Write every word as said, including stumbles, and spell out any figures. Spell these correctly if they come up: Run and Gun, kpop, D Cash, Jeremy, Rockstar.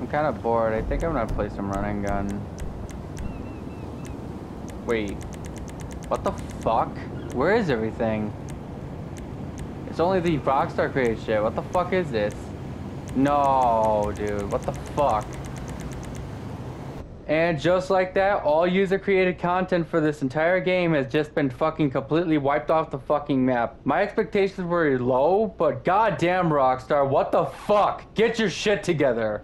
I'm kind of bored. I think I'm gonna play some Run and Gun. Wait. What the fuck? Where is everything? It's only the Rockstar created shit. What the fuck is this? No, dude. What the fuck? And just like that, all user-created content for this entire game has just been fucking completely wiped off the fucking map. My expectations were low, but goddamn Rockstar, what the fuck? Get your shit together.